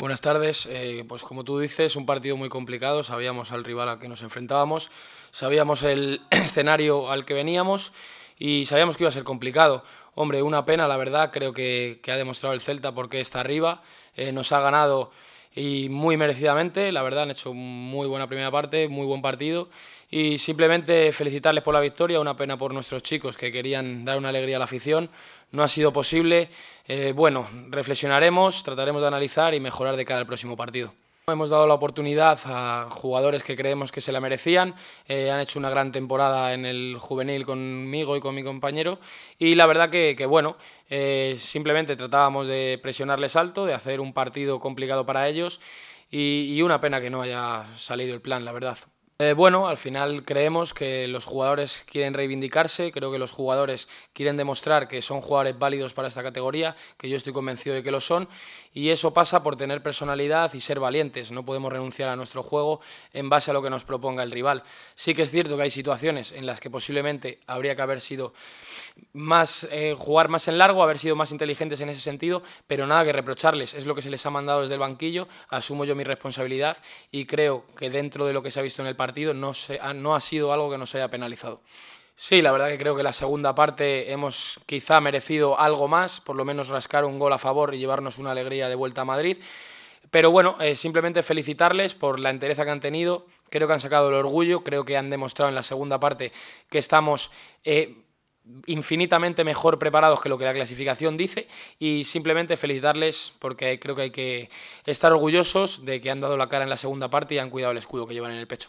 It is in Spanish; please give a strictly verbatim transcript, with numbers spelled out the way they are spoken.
Buenas tardes, eh, pues como tú dices, un partido muy complicado, sabíamos al rival al que nos enfrentábamos, sabíamos el escenario al que veníamos y sabíamos que iba a ser complicado. Hombre, una pena, la verdad, creo que, que ha demostrado el Celta por qué está arriba, eh, nos ha ganado y muy merecidamente, la verdad han hecho muy buena primera parte, muy buen partido y simplemente felicitarles por la victoria, una pena por nuestros chicos que querían dar una alegría a la afición, no ha sido posible, eh, bueno, reflexionaremos, trataremos de analizar y mejorar de cara al próximo partido. Hemos dado la oportunidad a jugadores que creemos que se la merecían, eh, han hecho una gran temporada en el juvenil conmigo y con mi compañero y la verdad que, que bueno, eh, simplemente tratábamos de presionarles alto, de hacer un partido complicado para ellos y, y una pena que no haya salido el plan, la verdad. Eh, bueno, al final creemos que los jugadores quieren reivindicarse, creo que los jugadores quieren demostrar que son jugadores válidos para esta categoría, que yo estoy convencido de que lo son, y eso pasa por tener personalidad y ser valientes, no podemos renunciar a nuestro juego en base a lo que nos proponga el rival. Sí que es cierto que hay situaciones en las que posiblemente habría que haber sido más, eh, jugar más en largo, haber sido más inteligentes en ese sentido, pero nada que reprocharles, es lo que se les ha mandado desde el banquillo, asumo yo mi responsabilidad y creo que dentro de lo que se ha visto en el partido, partido no, se, no ha sido algo que nos haya penalizado. Sí, la verdad que creo que la segunda parte hemos quizá merecido algo más, por lo menos rascar un gol a favor y llevarnos una alegría de vuelta a Madrid. Pero bueno, eh, simplemente felicitarles por la entereza que han tenido, creo que han sacado el orgullo, creo que han demostrado en la segunda parte que estamos eh, infinitamente mejor preparados que lo que la clasificación dice y simplemente felicitarles porque creo que hay que estar orgullosos de que han dado la cara en la segunda parte y han cuidado el escudo que llevan en el pecho.